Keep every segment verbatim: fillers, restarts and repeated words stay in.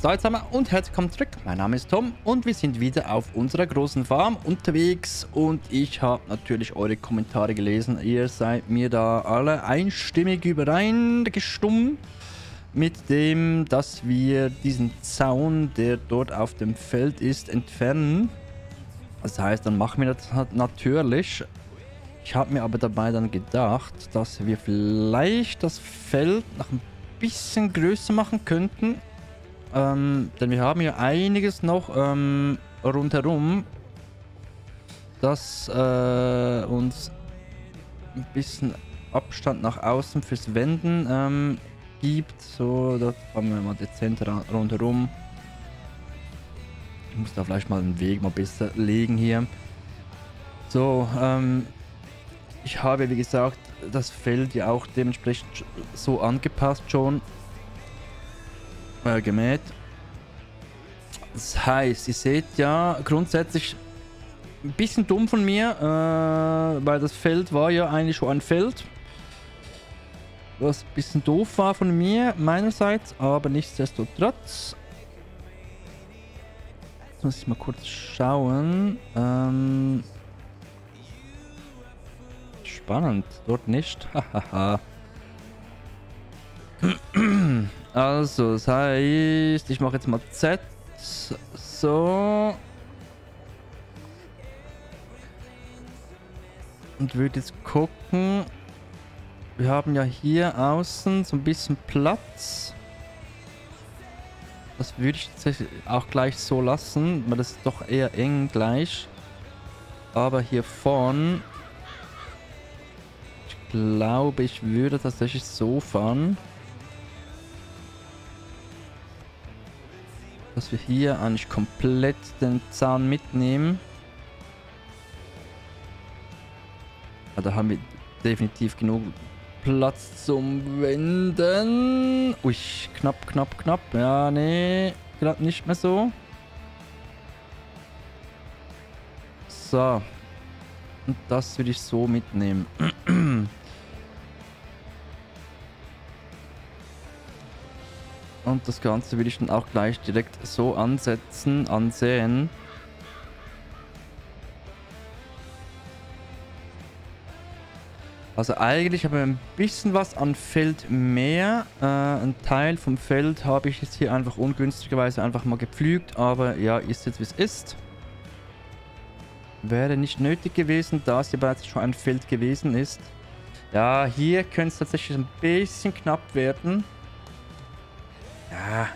So, jetzt haben wir und herzlich willkommen zurück. Mein Name ist Tom und wir sind wieder auf unserer großen Farm unterwegs. Und ich habe natürlich eure Kommentare gelesen. Ihr seid mir da alle einstimmig übereingestimmt mit dem, dass wir diesen Zaun, der dort auf dem Feld ist, entfernen. Das heißt, dann machen wir das natürlich. Ich habe mir aber dabei dann gedacht, dass wir vielleicht das Feld noch ein bisschen größer machen könnten. Ähm, denn wir haben hier einiges noch ähm, rundherum, das äh, uns ein bisschen Abstand nach außen fürs Wenden ähm, gibt. So, das haben wir mal dezent rundherum. Ich muss da vielleicht mal den Weg mal besser legen hier. So, ähm, ich habe, wie gesagt, das Feld ja auch dementsprechend so angepasst schon. Gemäht. Das heißt, ihr seht ja grundsätzlich ein bisschen dumm von mir, äh, weil das Feld war ja eigentlich schon ein Feld, was ein bisschen doof war von mir meinerseits, aber nichtsdestotrotz. Jetzt muss ich mal kurz schauen. Ähm, spannend, dort nicht. Hahaha. Also, das heißt, ich mache jetzt mal Z. So. Und würde jetzt gucken. Wir haben ja hier außen so ein bisschen Platz. Das würde ich tatsächlich auch gleich so lassen, weil das ist doch eher eng gleich. Aber hier vorn. Ich glaube, ich würde tatsächlich so fahren, dass wir hier eigentlich komplett den Zaun mitnehmen. Ja, da haben wir definitiv genug Platz zum Wenden. Ui, knapp, knapp, knapp. Ja, nee, gerade nicht mehr so. So. Und das würde ich so mitnehmen. Und das Ganze will ich dann auch gleich direkt so ansetzen, ansehen. Also eigentlich habe ich ein bisschen was an Feld mehr. Äh, ein Teil vom Feld habe ich jetzt hier einfach ungünstigerweise einfach mal gepflügt. Aber ja, ist jetzt wie es ist. Wäre nicht nötig gewesen, da es hier bereits schon ein Feld gewesen ist. Ja, hier könnte es tatsächlich ein bisschen knapp werden. Ja,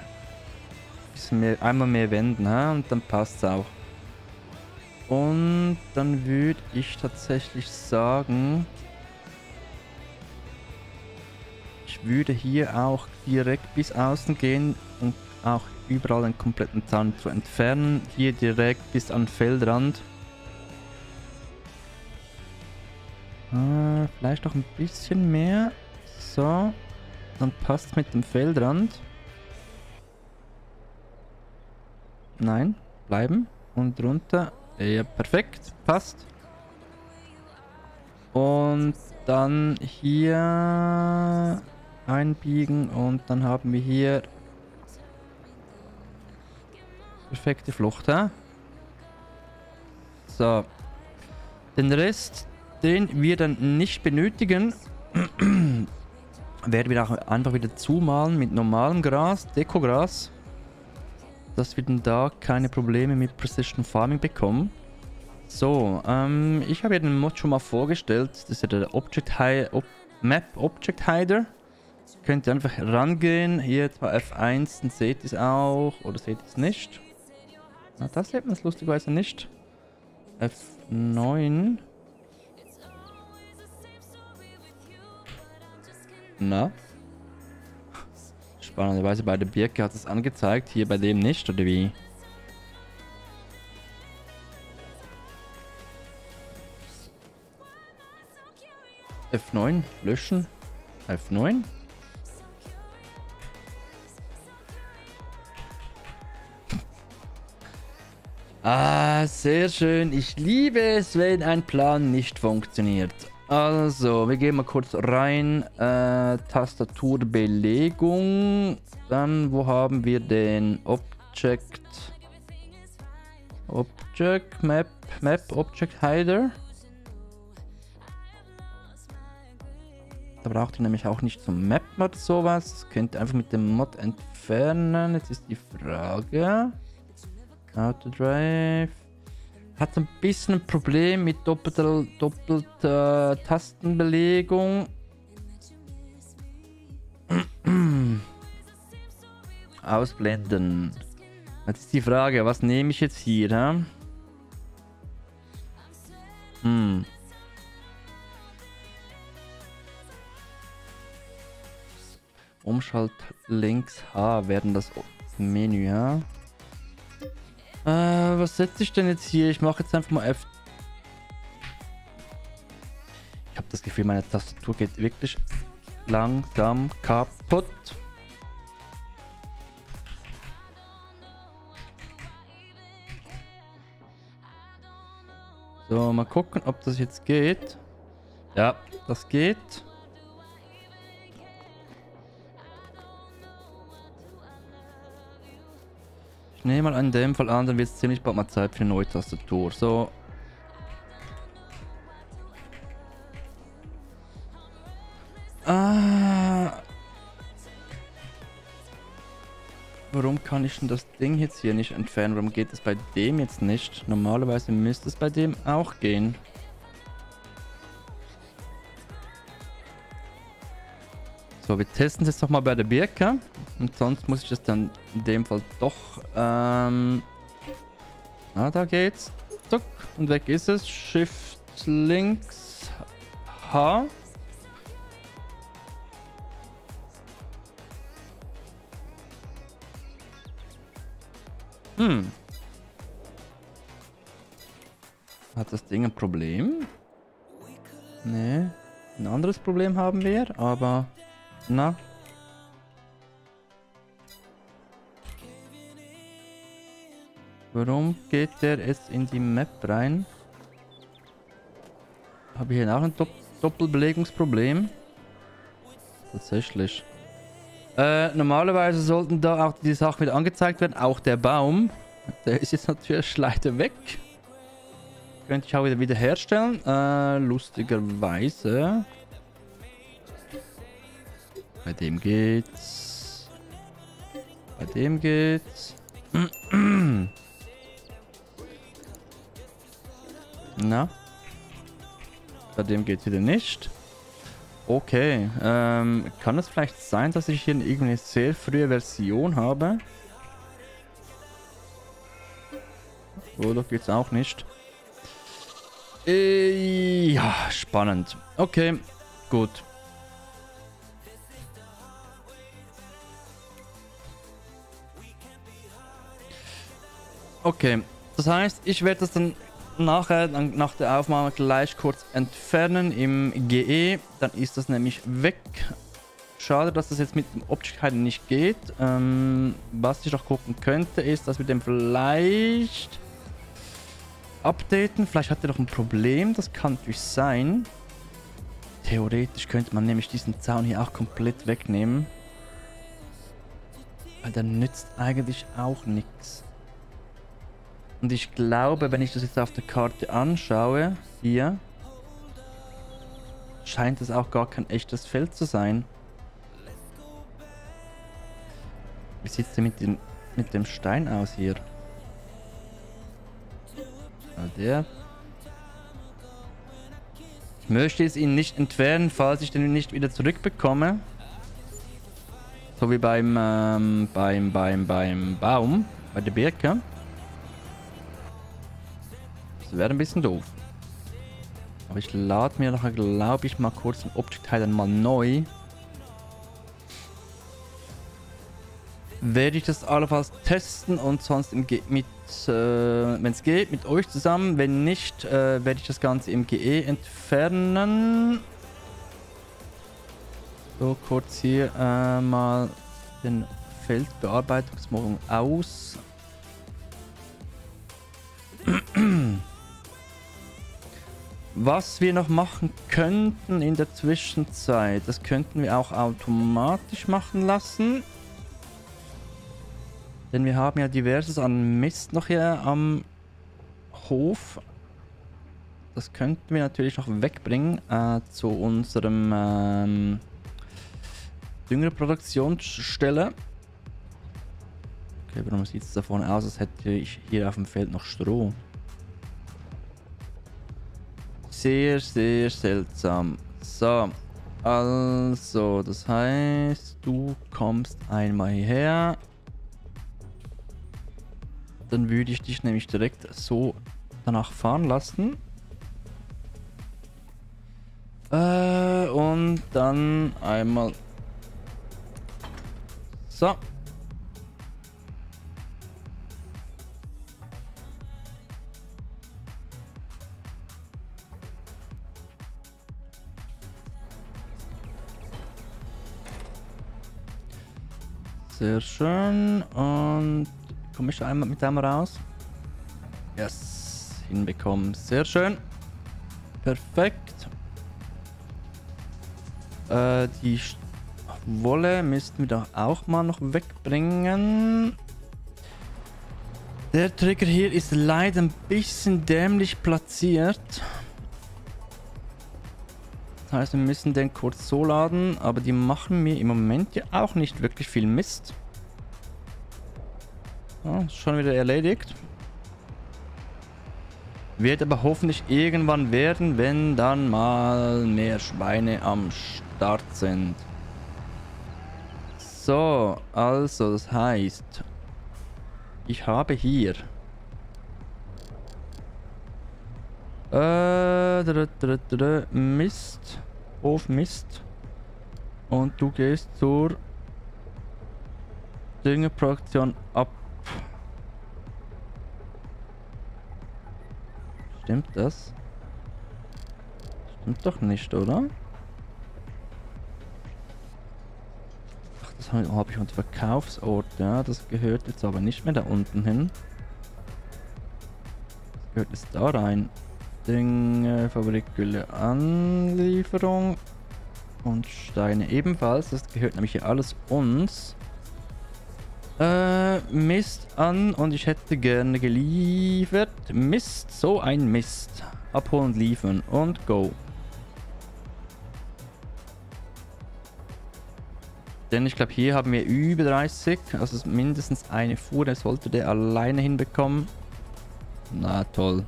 bisschen mehr, einmal mehr wenden, ha? Und dann passt es auch. Und dann würde ich tatsächlich sagen, ich würde hier auch direkt bis außen gehen und auch überall den kompletten Zaun zu entfernen. Hier direkt bis an den Feldrand. Äh, vielleicht noch ein bisschen mehr. So, dann passt es mit dem Feldrand. Nein, bleiben und runter. Ja, perfekt, passt. Und dann hier einbiegen und dann haben wir hier perfekte Flucht. He? So, den Rest, den wir dann nicht benötigen, werden wir auch einfach wieder zumalen mit normalem Gras, Dekogras, dass wir denn da keine Probleme mit Precision Farming bekommen. So, ähm, ich habe ja den Mod schon mal vorgestellt. Das ist ja der Object Hi Ob Map Object Hider. Könnt ihr einfach rangehen. Hier etwa F eins, dann seht ihr es auch. Oder seht ihr es nicht? Na, das sieht man es lustigerweise nicht. F neun. Na? Spannenderweise bei der Birke hat es angezeigt, hier bei dem nicht, oder wie? F neun, löschen. F neun. Ah, sehr schön. Ich liebe es, wenn ein Plan nicht funktioniert. Also, wir gehen mal kurz rein. Äh, Tastaturbelegung. Dann, wo haben wir den Object? Object, Map, Map, Object Hider. Da braucht ihr nämlich auch nicht zum Map oder sowas. Das könnt ihr einfach mit dem Mod entfernen. Jetzt ist die Frage. AutoDrive. Hat ein bisschen ein Problem mit doppelter, doppelter Tastenbelegung. Ausblenden. Jetzt ist die Frage, was nehme ich jetzt hier? Huh? Hm. Umschalt links H werden das Menü. Huh? Äh, was setze ich denn jetzt hier? Ich mache jetzt einfach mal F. Ich habe das Gefühl, meine Tastatur geht wirklich langsam kaputt. So, mal gucken, ob das jetzt geht. Ja, das geht. Ich nehme mal an dem Fall an, dann wird es ziemlich bald mal Zeit für eine neue Tastatur. So. Ah. Warum kann ich denn das Ding jetzt hier nicht entfernen? Warum geht es bei dem jetzt nicht? Normalerweise müsste es bei dem auch gehen. So, wir testen es jetzt nochmal bei der Birke. Und sonst muss ich das dann in dem Fall doch. Ähm, ah, da geht's. Zuck. Und weg ist es. Shift links H. Hm. Hat das Ding ein Problem? Nee. Ein anderes Problem haben wir, aber. Na. Warum geht der jetzt in die Map rein? Habe ich hier auch ein Dopp Doppelbelegungsproblem? Tatsächlich. Äh, normalerweise sollten da auch die Sachen wieder angezeigt werden. Auch der Baum. Der ist jetzt natürlich leider weg. Könnte ich auch wieder wiederherstellen. Äh, lustigerweise. Bei dem geht's. Bei dem geht's. Na? Bei dem geht's wieder nicht. Okay. Ähm, kann es vielleicht sein, dass ich hier irgendeine sehr frühe Version habe? Oh, doch geht's auch nicht. Äh, ja, spannend. Okay, gut. Okay, das heißt, ich werde das dann nachher, dann nach der Aufnahme gleich kurz entfernen im G E. Dann ist das nämlich weg. Schade, dass das jetzt mit dem Object Hider nicht geht. Ähm, was ich noch gucken könnte, ist, dass wir den vielleicht updaten. Vielleicht hat er noch ein Problem, das kann natürlich sein. Theoretisch könnte man nämlich diesen Zaun hier auch komplett wegnehmen. Weil der nützt eigentlich auch nichts. Und ich glaube, wenn ich das jetzt auf der Karte anschaue, hier, scheint es auch gar kein echtes Feld zu sein. Wie sieht es denn mit dem, mit dem Stein aus hier? Ah, der. Ich möchte es ihn nicht entfernen, falls ich den nicht wieder zurückbekomme. So wie beim, ähm, beim, beim, beim Baum, bei der Birke. Wäre ein bisschen doof. Aber ich lade mir nachher, glaube ich, mal kurz den Object Hider mal neu. Werde ich das allenfalls testen und sonst im G mit, äh, wenn es geht, mit euch zusammen. Wenn nicht, äh, werde ich das Ganze im G E entfernen. So, kurz hier äh, mal den Feldbearbeitungsmodus aus. Was wir noch machen könnten in der Zwischenzeit, das könnten wir auch automatisch machen lassen. Denn wir haben ja diverses an Mist noch hier am Hof. Das könnten wir natürlich noch wegbringen äh, zu unserem ähm, Düngerproduktionsstelle. Okay, warum sieht es da vorne aus, als hätte ich hier auf dem Feld noch Stroh? Sehr, sehr seltsam. So, also, das heißt, du kommst einmal hierher. Dann würde ich dich nämlich direkt so danach fahren lassen. Äh, und dann einmal. So. Sehr schön. Und komme ich einmal mit dem raus? Yes. Hinbekommen. Sehr schön. Perfekt. Äh, die Wolle müssten wir doch auch mal noch wegbringen. Der Trigger hier ist leider ein bisschen dämlich platziert. Das heißt, wir müssen den kurz so laden, aber die machen mir im Moment ja auch nicht wirklich viel Mist. Ja, ist schon wieder erledigt. Wird aber hoffentlich irgendwann werden, wenn dann mal mehr Schweine am Start sind. So, also das heißt, ich habe hier Äh, dr, dr, dr, Mist. Auf Mist. Und du gehst zur Düngerproduktion ab. Stimmt das? Stimmt doch nicht, oder? Ach, das habe ich unter Verkaufsort. Ja, das gehört jetzt aber nicht mehr da unten hin. Das gehört jetzt da rein. Dinge, Fabrikgülle, Anlieferung und Steine ebenfalls. Das gehört nämlich hier alles uns. Äh, Mist an und ich hätte gerne geliefert. Mist, so ein Mist. Abholen, liefern und go. Denn ich glaube, hier haben wir über dreißig. Also mindestens eine Fuhre. Das sollte der alleine hinbekommen. Na toll.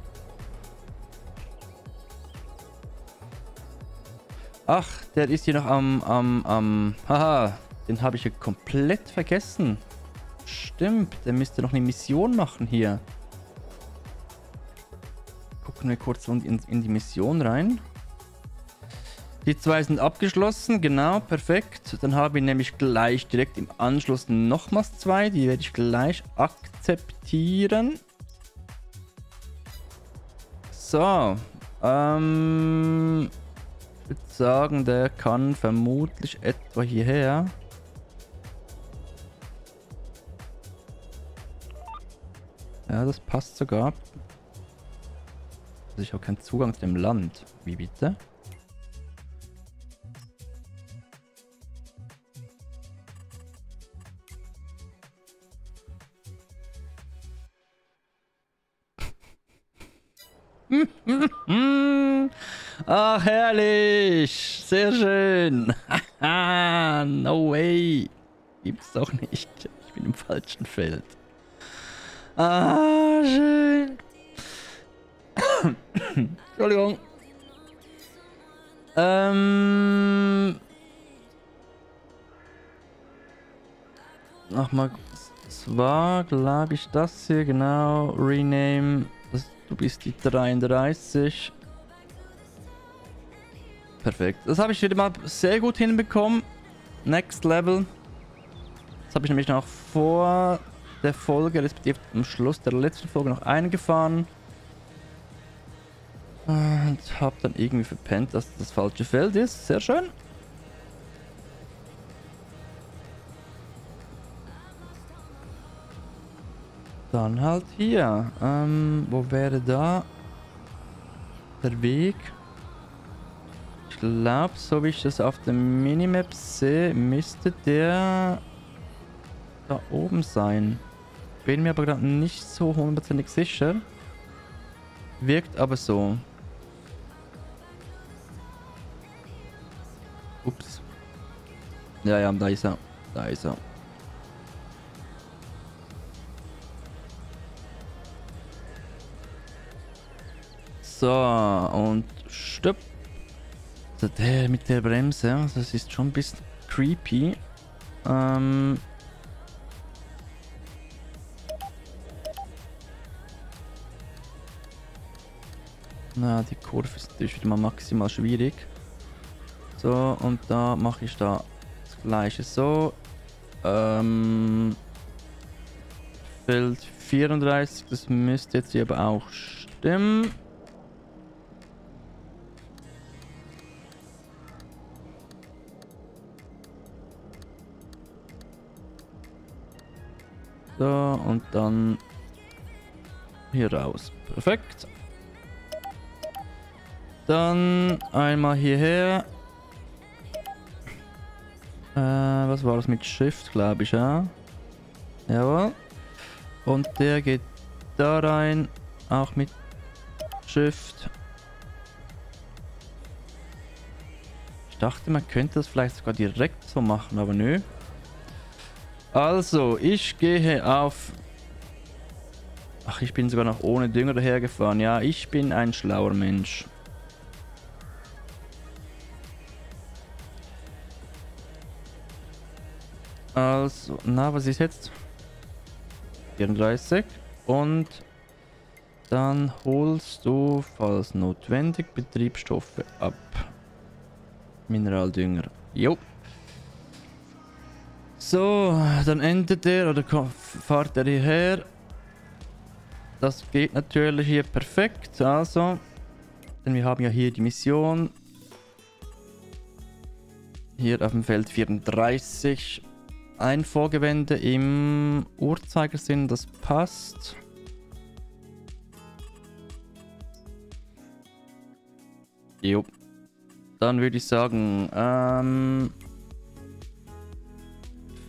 Ach, der ist hier noch am, am, am... Haha, den habe ich hier komplett vergessen. Stimmt, der müsste noch eine Mission machen hier. Gucken wir kurz in, in die Mission rein. Die zwei sind abgeschlossen, genau, perfekt. Dann habe ich nämlich gleich direkt im Anschluss nochmals zwei. Die werde ich gleich akzeptieren. So, ähm... ich würde sagen, der kann vermutlich etwa hierher. Ja, das passt sogar. Also ich habe keinen Zugang zu dem Land. Wie bitte? Ach, herrlich! Sehr schön! Haha, no way! Gibt's doch nicht. Ich bin im falschen Feld. Ah, schön! Entschuldigung. Ähm. Nochmal. Es war, glaube ich, das hier, genau. Rename. Das, du bist die dreiunddreißig. Perfekt. Das habe ich wieder mal sehr gut hinbekommen. Next Level. Das habe ich nämlich noch vor der Folge, respektive am Schluss der letzten Folge noch eingefahren. Und habe dann irgendwie verpennt, dass das falsche Feld ist. Sehr schön. Dann halt hier. Ähm, wo wäre da? der Weg. Ich glaube, so wie ich das auf der Minimap sehe, müsste der da oben sein. Bin mir aber gerade nicht so hundertprozentig sicher. Wirkt aber so. Ups. Ja, ja, da ist er. Da ist er. So, und stopp. Also der mit der Bremse, das ist schon ein bisschen creepy. Ähm... Na, die Kurve ist natürlich wieder mal maximal schwierig. So, und da mache ich da das Gleiche so. Ähm, Feld vierunddreißig, das müsste jetzt hier aber auch stimmen. So, und dann hier raus. Perfekt. Dann einmal hierher. Äh, was war das mit Shift, glaube ich, ja? Jawohl. Und der geht da rein, auch mit Shift. Ich dachte, man könnte das vielleicht sogar direkt so machen, aber nö. Also, ich gehe auf... Ach, ich bin sogar noch ohne Dünger dahergefahren. Ja, ich bin ein schlauer Mensch. Also, na, was ist jetzt? vierunddreißig. Und dann holst du, falls notwendig, Betriebsstoffe ab. Mineraldünger. Jo. So, dann endet er oder kommt, fährt er hierher. Das geht natürlich hier perfekt. Also, denn wir haben ja hier die Mission. Hier auf dem Feld vierunddreißig. Ein Vorgewende im Uhrzeigersinn, das passt. Jo. Dann würde ich sagen, ähm...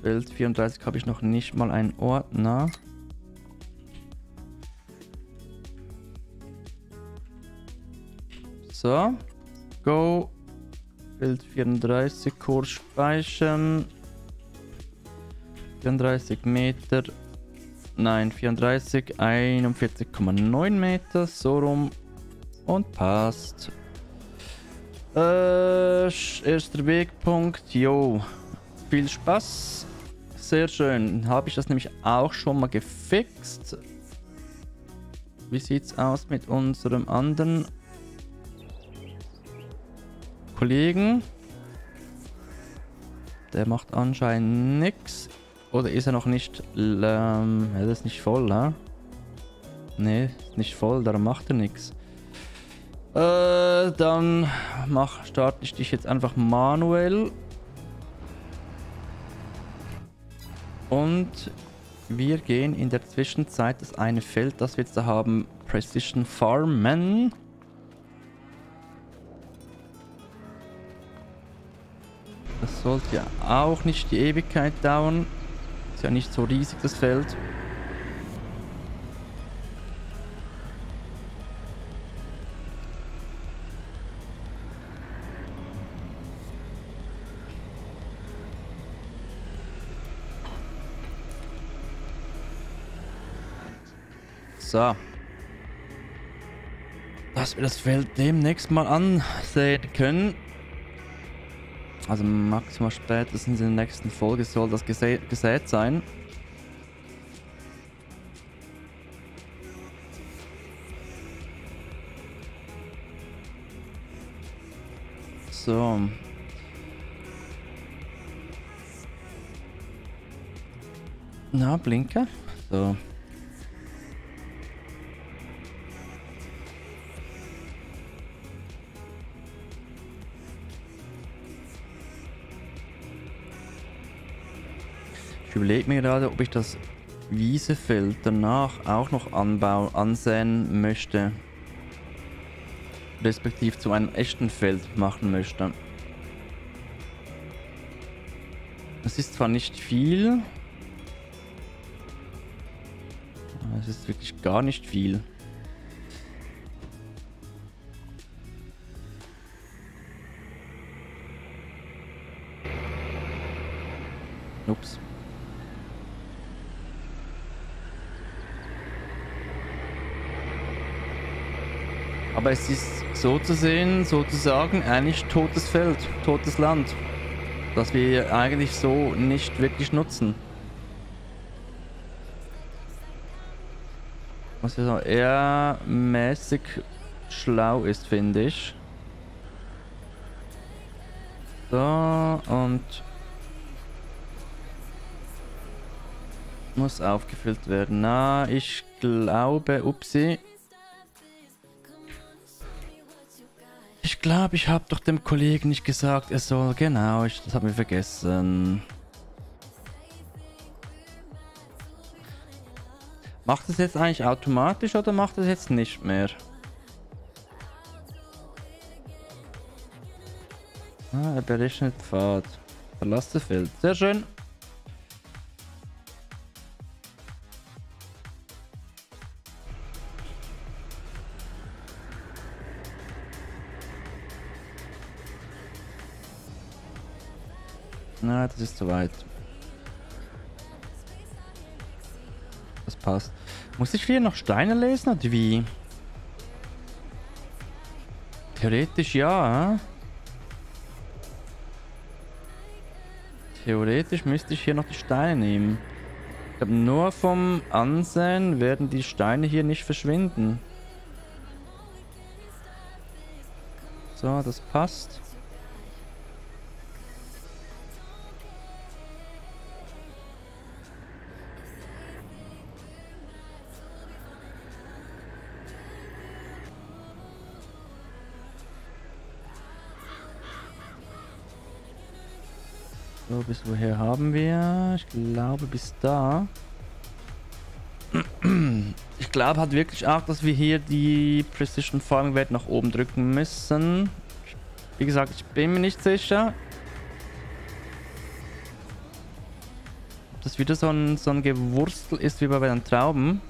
Feld vierunddreißig habe ich noch nicht mal einen Ordner. So. Go. Feld vierunddreißig, Kurs speichern. vierunddreißig Meter, nein, vierunddreißig, einundvierzig Komma neun Meter, so rum und passt. Äh, erster Wegpunkt, jo, viel Spaß, sehr schön, habe ich das nämlich auch schon mal gefixt. Wie sieht's aus mit unserem anderen Kollegen? Der macht anscheinend nichts. Oder ist er noch nicht, ähm, er ist nicht voll, ne? Ne, ist nicht voll, darum macht er nichts. Äh, dann mach, starte ich dich jetzt einfach manuell. Und wir gehen in der Zwischenzeit das eine Feld, das wir jetzt da haben, Precision Farmen. Das sollte ja auch nicht die Ewigkeit dauern. Ist ja nicht so riesig, das Feld. So. Dass wir das Feld demnächst mal ansehen können. Also maximal spätestens in der nächsten Folge soll das gesä gesät sein. So. Na, Blinker. So. Ich überlege mir gerade, ob ich das Wiesefeld danach auch noch anbauen, ansehen möchte. respektiv zu einem echten Feld machen möchte. Es ist zwar nicht viel, aber es ist wirklich gar nicht viel. Ups. Aber es ist so zu sehen, sozusagen, eigentlich totes Feld, totes Land, das wir eigentlich so nicht wirklich nutzen. Was ja eher mäßig schlau ist, finde ich. So, und muss aufgefüllt werden. Na, ich glaube, upsi. Ich glaube, ich habe doch dem Kollegen nicht gesagt, er soll... Genau, ich, das habe ich vergessen. Macht es jetzt eigentlich automatisch oder macht es jetzt nicht mehr? Ah, er berechnet Pfad. Verlasse Feld. Sehr schön. Na, das ist zu weit. Das passt. Muss ich hier noch Steine lesen oder wie? Theoretisch ja. Theoretisch müsste ich hier noch die Steine nehmen. Ich glaube, nur vom Ansehen werden die Steine hier nicht verschwinden. So, das passt. So, bis woher haben wir? Ich glaube, bis da. Ich glaube halt wirklich auch, dass wir hier die Precision Farming Wert nach oben drücken müssen. Wie gesagt, ich bin mir nicht sicher, ob das wieder so ein, so ein Gewurstel ist wie bei den Trauben.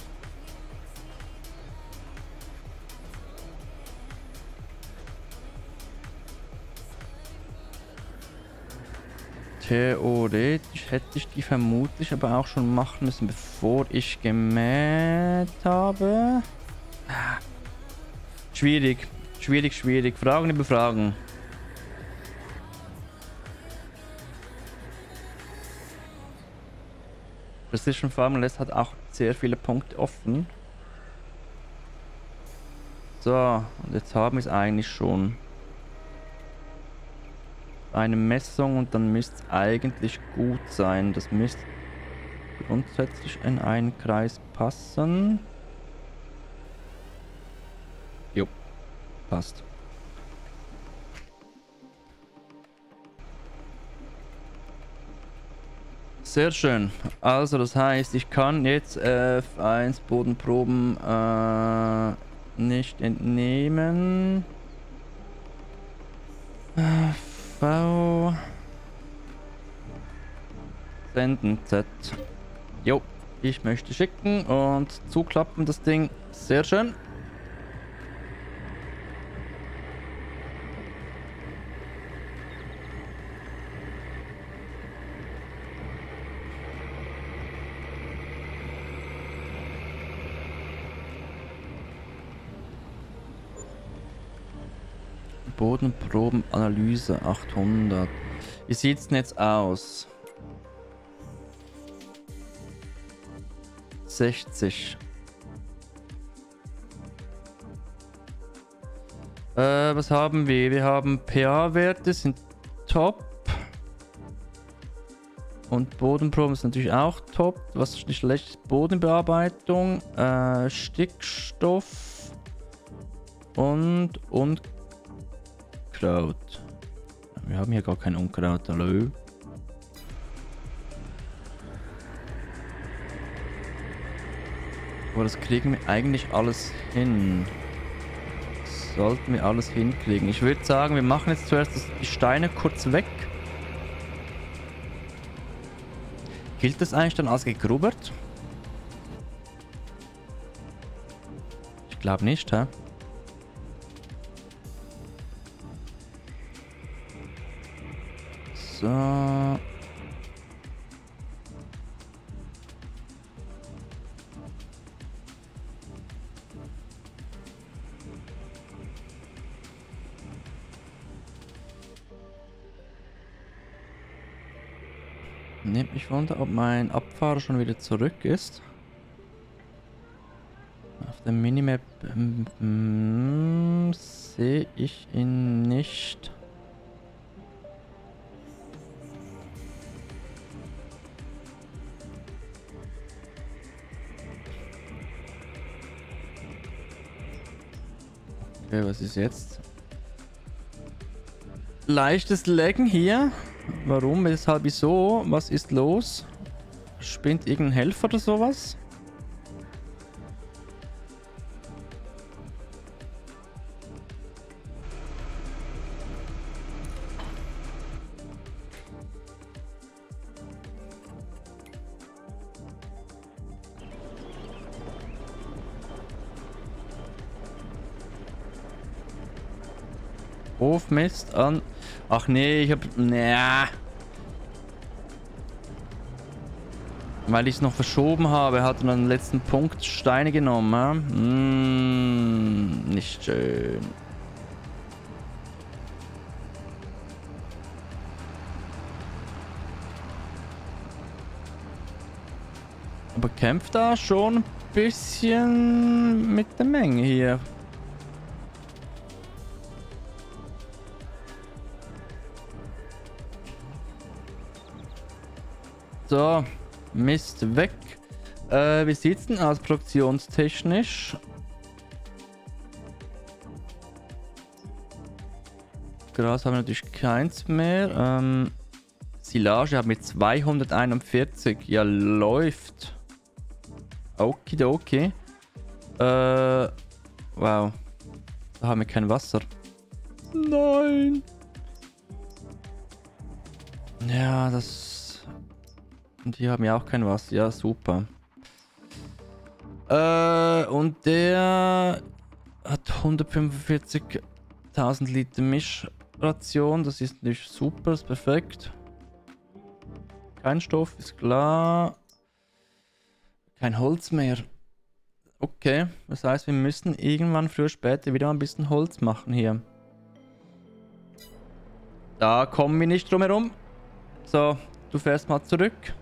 Theoretisch hätte ich die vermutlich aber auch schon machen müssen, bevor ich gemäht habe. Schwierig, schwierig, schwierig. Fragen über Fragen. Precision Farming lässt hat auch sehr viele Punkte offen. So, und jetzt haben wir es eigentlich schon. Eine Messung und dann müsste es eigentlich gut sein. Das müsste grundsätzlich in einen Kreis passen. Jo, passt. Sehr schön. Also das heißt, ich kann jetzt F eins Bodenproben äh, nicht entnehmen. Äh, V. Senden Z. Jo, ich möchte schicken und zuklappen das Ding. Sehr schön. Bodenprobenanalyse achthundert. Wie sieht es denn jetzt aus? sechzig. Äh, was haben wir? Wir haben pH-Werte sind top. Und Bodenproben ist natürlich auch top. Was ist nicht schlecht ist? Bodenbearbeitung, äh, Stickstoff und und Unkraut. Wir haben hier gar kein Unkraut, hallo. Aber das kriegen wir eigentlich alles hin. sollten wir alles hinkriegen. Ich würde sagen, wir machen jetzt zuerst die Steine kurz weg. Gilt das eigentlich dann als gegrubbert? Ich glaube nicht, hä? So. Nehmt mich wunder, ob mein Abfahrer schon wieder zurück ist. Auf der Minimap mm, sehe ich ihn nicht. Okay, was ist jetzt? Leichtes Laggen hier. Warum? Weshalb? Wieso? Was ist los? Spinnt irgendein Helfer oder sowas? Hofmist an. Ach nee, ich hab. Naja. Weil ich es noch verschoben habe, hat man den letzten Punkt Steine genommen. Ja? Mm, nicht schön. Aber kämpft da schon ein bisschen mit der Menge hier. So, Mist weg. Äh, wie sieht's denn aus produktionstechnisch? Gras haben wir natürlich keins mehr. Ähm, Silage haben wir zweihunderteinundvierzig. Ja, läuft. Okidoki. Äh, wow. Da haben wir kein Wasser. Nein. Ja, das... Und hier haben wir auch kein Wasser. Ja, super. Äh, und der hat hundertfünfundvierzigtausend Liter Mischration. Das ist nicht super, das ist perfekt. Kein Stoff, ist klar. Kein Holz mehr. Okay, das heißt, wir müssen irgendwann früher oder später wieder ein bisschen Holz machen hier. Da kommen wir nicht drum herum. So, du fährst mal zurück.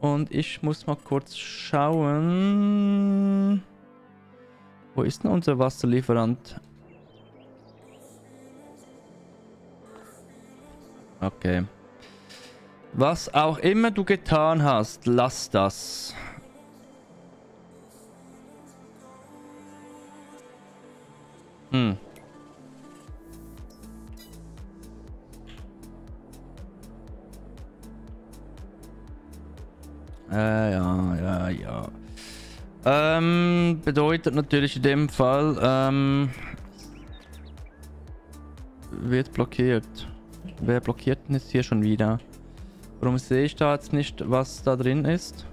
Und ich muss mal kurz schauen. Wo ist denn unser Wasserlieferant? Okay. Was auch immer du getan hast, lass das. Hm. Äh, ja, ja, ja. Ähm, bedeutet natürlich in dem Fall, ähm, wird blockiert. Wer blockiert denn jetzt hier schon wieder? Warum sehe ich da jetzt nicht, was da drin ist?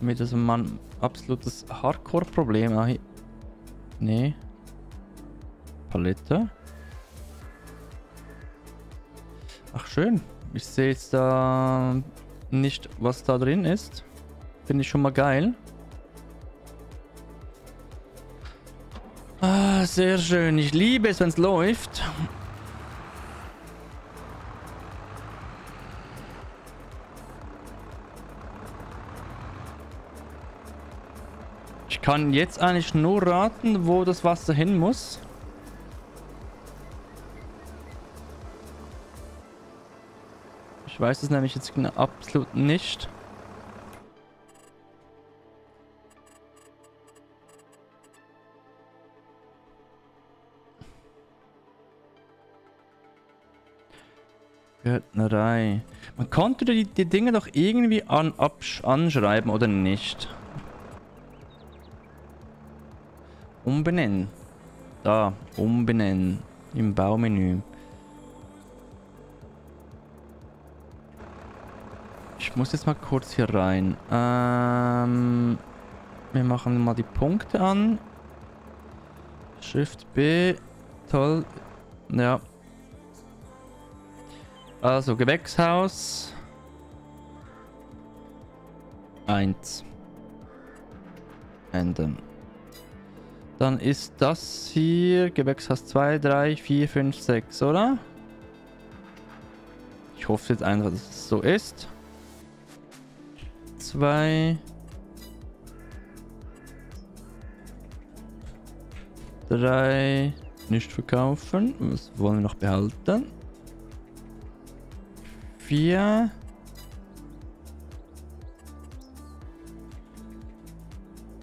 Mit diesem Mann absolutes Hardcore-Problem. Nee. Palette. Ach, schön. Ich sehe jetzt da... nicht, was da drin ist. Finde ich schon mal geil. Ah, sehr schön. Ich liebe es, wenn es läuft. Ich kann jetzt eigentlich nur raten, wo das Wasser hin muss. Ich weiß es nämlich jetzt absolut nicht. Gärtnerei. Man konnte die, die Dinge doch irgendwie an, absch, anschreiben, oder nicht? Umbenennen. Da, umbenennen. Im Baumenü. Ich muss jetzt mal kurz hier rein. Ähm, wir machen mal die Punkte an. Shift B. Toll. Ja. Also Gewächshaus. eins. Enden. Dann ist das hier Gewächshaus zwei, drei, vier, fünf, sechs, oder? Ich hoffe jetzt einfach, dass es so ist. zwei, drei, nicht verkaufen, das wollen wir noch behalten. vier.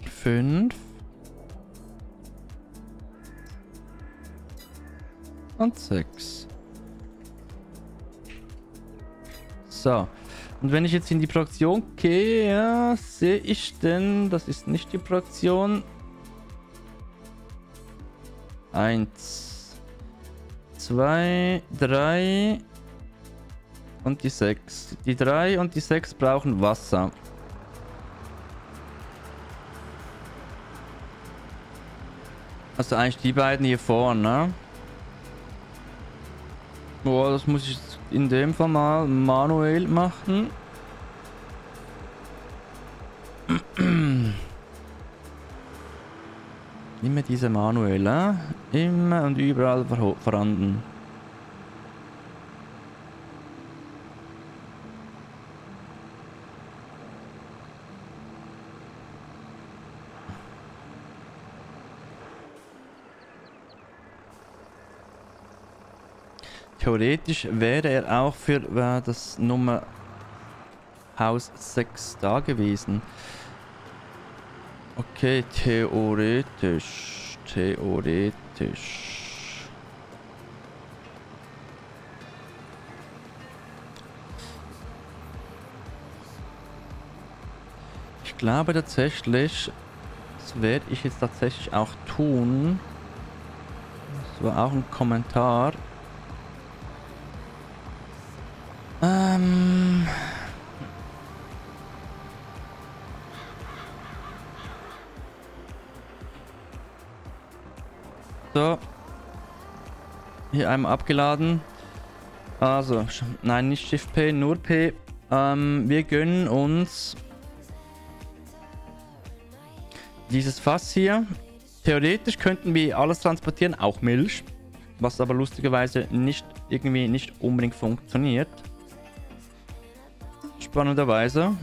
fünf. Und sechs. So. Und wenn ich jetzt in die Produktion gehe, ja, sehe ich denn, das ist nicht die Produktion. eins, zwei, drei und die sechs. Die drei und die sechs brauchen Wasser. Also eigentlich die beiden hier vorne. Boah, das muss ich in dem Fall mal manuell machen. Immer diese manuelle, eh? Immer und überall vor vorhanden. Theoretisch wäre er auch für äh, das Nummer Haus sechs da gewesen. Okay, theoretisch. Theoretisch. Ich glaube tatsächlich, das werde ich jetzt tatsächlich auch tun. Das war auch ein Kommentar. So. Hier einmal abgeladen. Also, nein, nicht Shift P, nur P. Ähm, wir gönnen uns dieses Fass hier. Theoretisch könnten wir alles transportieren, auch Milch. Was aber lustigerweise nicht irgendwie nicht unbedingt funktioniert. Spannenderweise.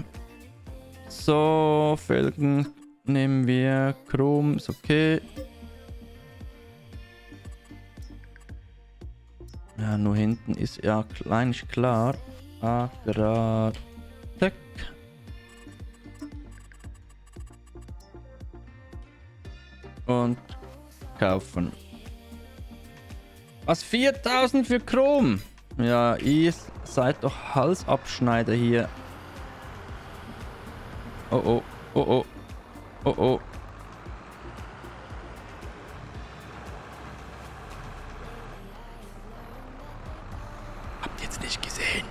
So, Felgen nehmen wir. Chrom ist okay. Ja, nur hinten ist ja eigentlich klar. Agrar-Tec. Und kaufen. Was? viertausend für Chrom? Ja, ihr seid doch Halsabschneider hier. Oh oh, oh oh, oh oh. Habt ihr jetzt nicht gesehen?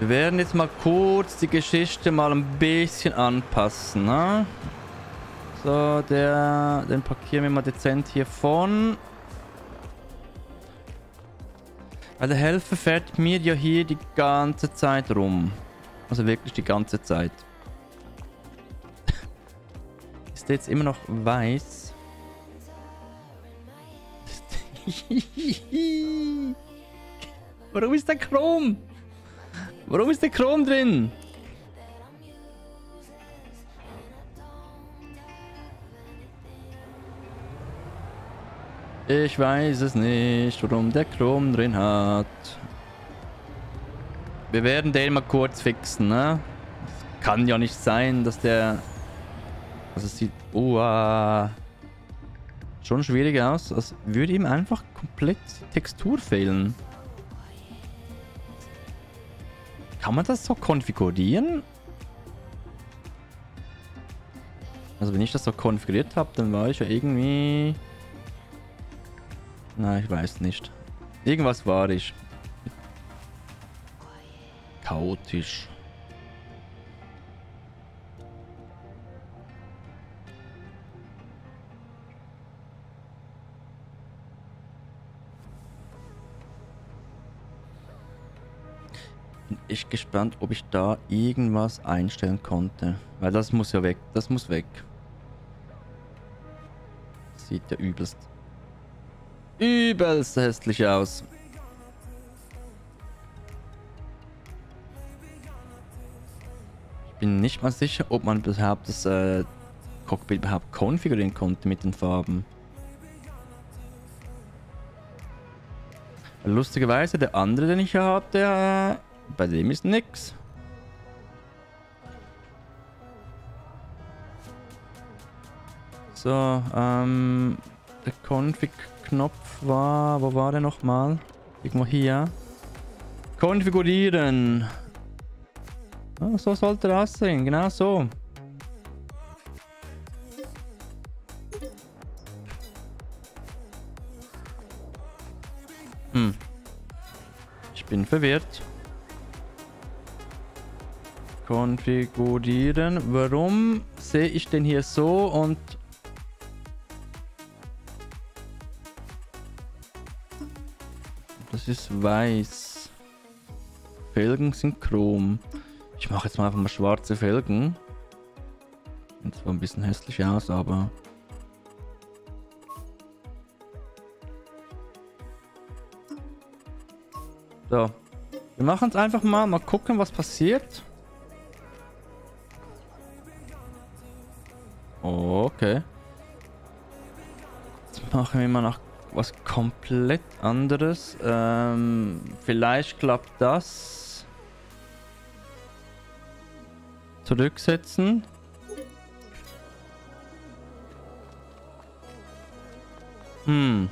Wir werden jetzt mal kurz die Geschichte mal ein bisschen anpassen, ne? So, der, den parkieren wir mal dezent hier vorn. Also der Helfer fährt mir ja hier die ganze Zeit rum. Also wirklich die ganze Zeit. Ist der jetzt immer noch weiß? Warum ist der Chrom? Warum ist der Chrom drin? Ich weiß es nicht, warum der Chrom drin hat. Wir werden den mal kurz fixen, ne? Das kann ja nicht sein, dass der... Also es sieht... Uah. Schon schwierig aus, als würde ihm einfach komplett Textur fehlen. Kann man das so konfigurieren? Also wenn ich das so konfiguriert habe, dann war ich ja irgendwie... Na, ich weiß nicht. Irgendwas war ich. Chaotisch. Bin echt gespannt, ob ich da irgendwas einstellen konnte. Weil das muss ja weg. Das muss weg. Sieht ja übelst, übelst hässlich aus. Ich bin nicht mal sicher, ob man überhaupt das äh, Cockpit überhaupt konfigurieren konnte mit den Farben. Lustigerweise, der andere, den ich hatte, äh, bei dem ist nix. So, ähm, der Config-Knopf war, wo war der nochmal? Irgendwo hier. Konfigurieren. Oh, so sollte das aussehen, genau so. Hm. Ich bin verwirrt. Konfigurieren. Warum sehe ich den hier so und... Das ist weiß. Felgen sind chrom. Ich mache jetzt mal einfach mal schwarze Felgen. Sieht zwar ein bisschen hässlich aus, aber... So. Wir machen es einfach mal. Mal gucken, was passiert. Okay. Jetzt machen wir mal nach... was komplett anderes. Ähm, vielleicht klappt das. Zurücksetzen. Hm.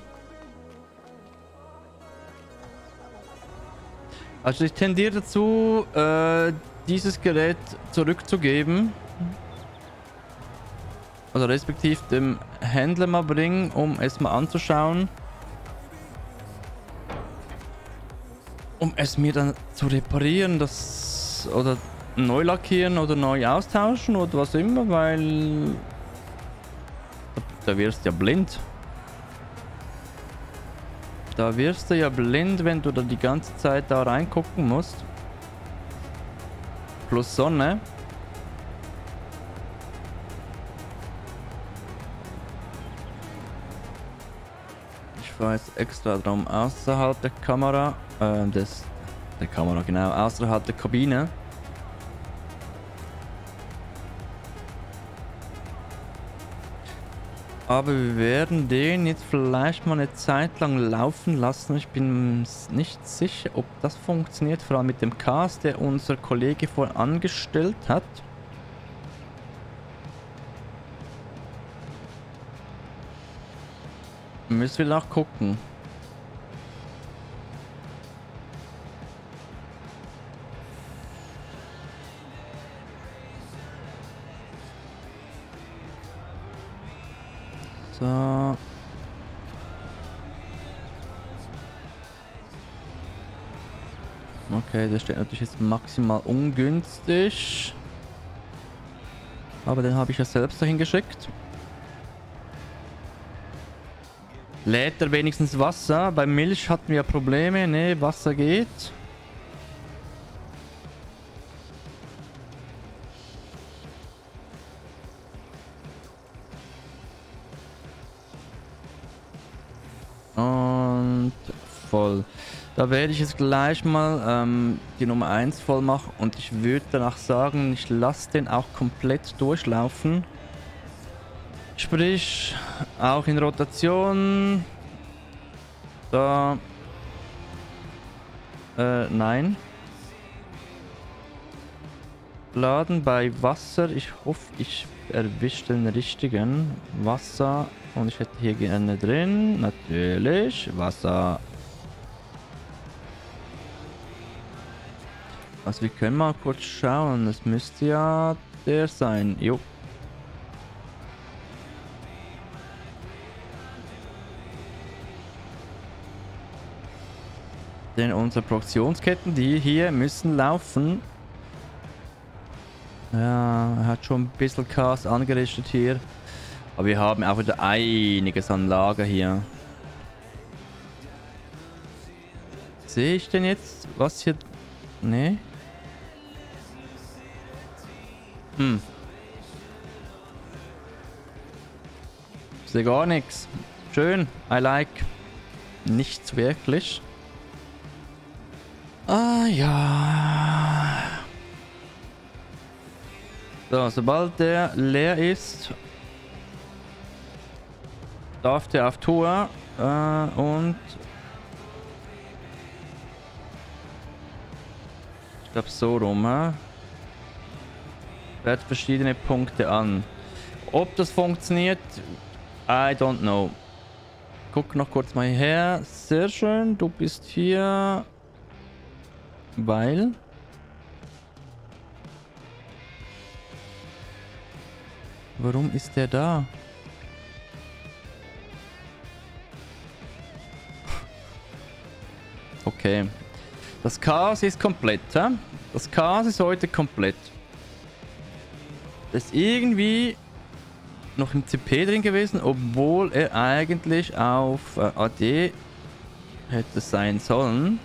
Also ich tendiere dazu, äh, dieses Gerät zurückzugeben. Also respektiv dem Händler mal bringen, um es mal anzuschauen. Um es mir dann zu reparieren, das oder neu lackieren oder neu austauschen oder was immer, weil da wirst du ja blind. Da wirst du ja blind, wenn du da die ganze Zeit da reingucken musst. Plus Sonne. Jetzt extra drum außerhalb der Kamera, äh, des, der Kamera genau, außerhalb der Kabine. Aber wir werden den jetzt vielleicht mal eine Zeit lang laufen lassen. Ich bin nicht sicher, ob das funktioniert, vor allem mit dem Cast, der unser Kollege vorhin angestellt hat. Müssen wir nachgucken. So. Okay, der steht natürlich jetzt maximal ungünstig. Aber den habe ich ja selbst dahin geschickt. Lädt er wenigstens Wasser? Bei Milch hatten wir Probleme. Ne, Wasser geht. Und voll. Da werde ich jetzt gleich mal ähm, die Nummer eins voll machen. Und ich würde danach sagen, ich lasse den auch komplett durchlaufen. Sprich, auch in Rotation. Da. Äh, nein. Laden bei Wasser. Ich hoffe, ich erwische den richtigen. Wasser. Und ich hätte hier gerne drin. Natürlich. Wasser. Also wir können mal kurz schauen. Das müsste ja der sein. Jo. Denn unsere Produktionsketten, die hier müssen laufen. Ja, er hat schon ein bisschen Chaos angerichtet hier. Aber wir haben auch wieder einiges an Lager hier. Sehe ich denn jetzt, was hier... Nee. Hm. Ich sehe gar nichts. Schön. I like. Nichts wirklich. Ah ja. So, sobald der leer ist, darf der auf Tour äh, und... Ich glaube so rum, hä? Wert verschiedene Punkte an. Ob das funktioniert, I don't know. Guck noch kurz mal her. Sehr schön, du bist hier. Weil. Warum ist der da? Okay. Das Chaos ist komplett, hä? Das Chaos ist heute komplett. Ist irgendwie noch im C P drin gewesen, obwohl er eigentlich auf A D hätte sein sollen.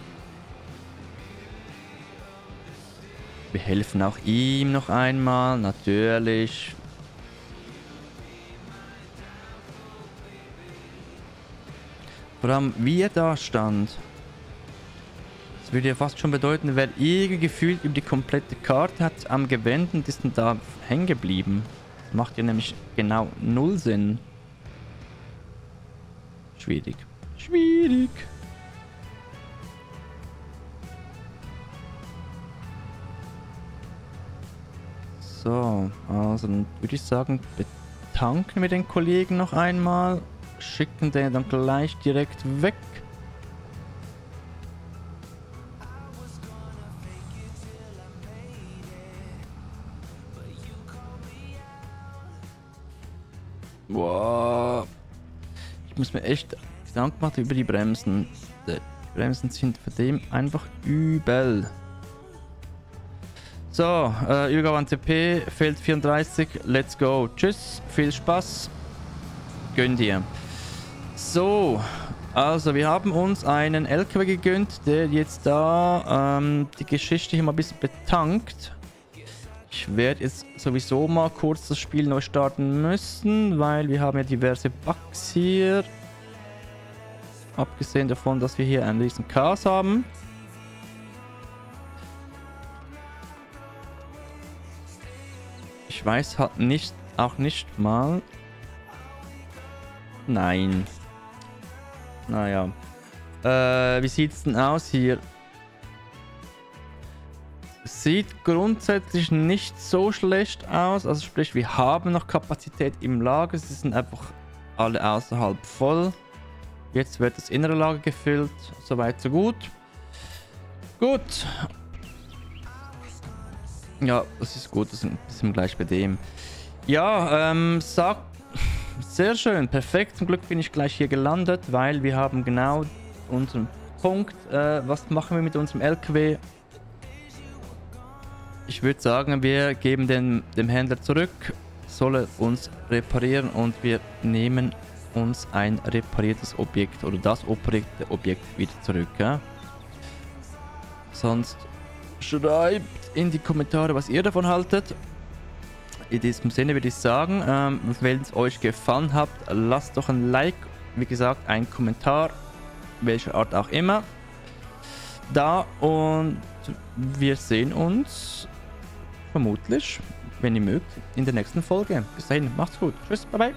Wir helfen auch ihm noch einmal, natürlich. Vor allem, wie er da stand. Das würde ja fast schon bedeuten, wer irgendwie gefühlt über die komplette Karte hat am Gewänden, ist denn da hängen geblieben. Das macht ja nämlich genau null Sinn. Schwierig. Schwierig. So, also dann würde ich sagen, betanken wir den Kollegen noch einmal. Schicken den dann gleich direkt weg. Wow. Ich muss mir echt Gedanken machen über die Bremsen. Die Bremsen sind für den einfach übel. So, äh, Übergabe an C P, Feld vierunddreißig, let's go. Tschüss, viel Spaß. Gönn dir. So, also wir haben uns einen L K W gegönnt, der jetzt da ähm, die Geschichte hier mal ein bisschen betankt. Ich werde jetzt sowieso mal kurz das Spiel neu starten müssen, weil wir haben ja diverse Bugs hier. Abgesehen davon, dass wir hier einen riesen Chaos haben. Ich weiß halt nicht, auch nicht mal. Nein. Naja. Äh, wie sieht's denn aus hier? Sieht grundsätzlich nicht so schlecht aus, also sprich, wir haben noch Kapazität im Lager, sie sind einfach alle außerhalb voll. Jetzt wird das innere Lager gefüllt, soweit so gut. Gut. Ja, das ist gut, das sind gleich bei dem. Ja, ähm, sag... Sehr schön, perfekt, zum Glück bin ich gleich hier gelandet, weil wir haben genau unseren Punkt. Äh, was machen wir mit unserem L K W? Ich würde sagen, wir geben den dem Händler zurück, soll er uns reparieren und wir nehmen uns ein repariertes Objekt oder das operierte Objekt wieder zurück. Ja? Sonst schreibt in die Kommentare, was ihr davon haltet. In diesem Sinne würde ich sagen, ähm, wenn es euch gefallen hat, lasst doch ein Like, wie gesagt, einen Kommentar, welcher Art auch immer, da und wir sehen uns vermutlich, wenn ihr mögt, in der nächsten Folge. Bis dahin, macht's gut. Tschüss, bye bye.